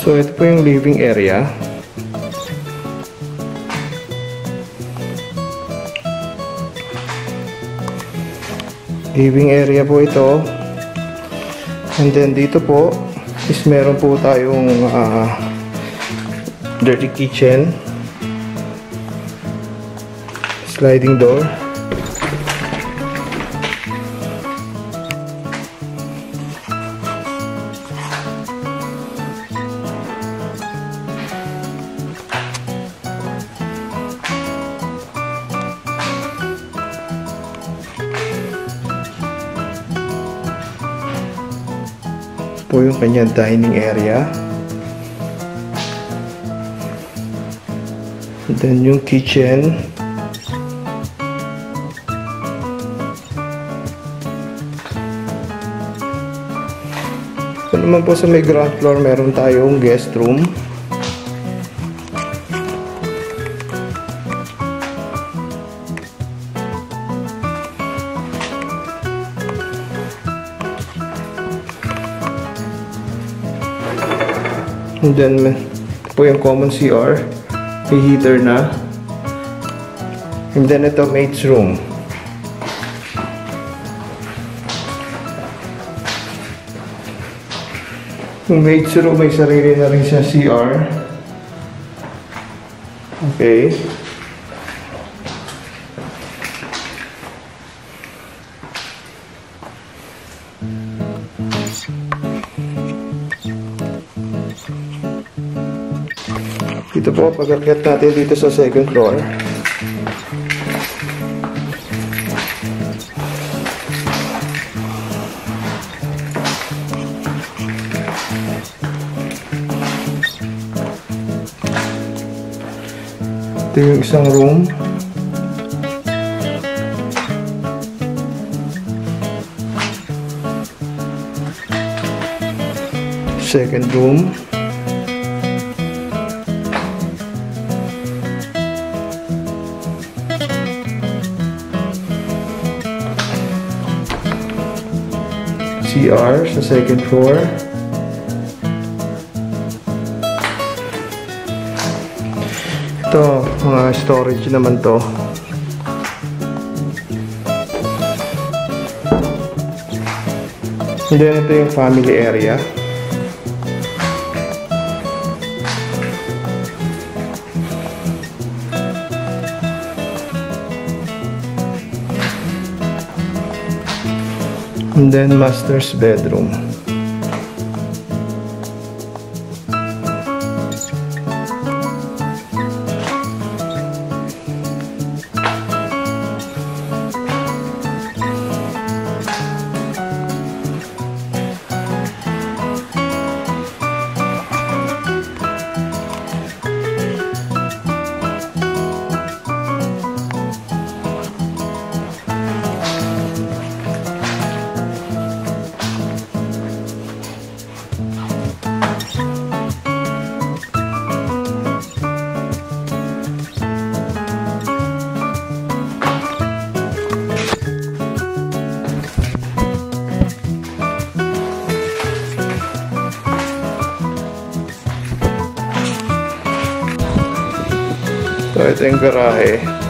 So, ito po yung living area. Living area po ito. And then, dito po is meron po tayong dirty kitchen. Sliding door. Po yung kanya dining area, and then yung kitchen, so naman po sa may ground floor meron tayong guest room. And then, po yung common CR, may heater na. And then, ito, maid's room. Yung maid's room, may sarili na rin siya CR. Okay. Dito po, pag-akyat natin dito sa second floor. Ito yung isang room. Second room. CR sa second floor. Ito, mga storage naman to. And then ito yung family area. And then master's bedroom. So, ito yung garahe.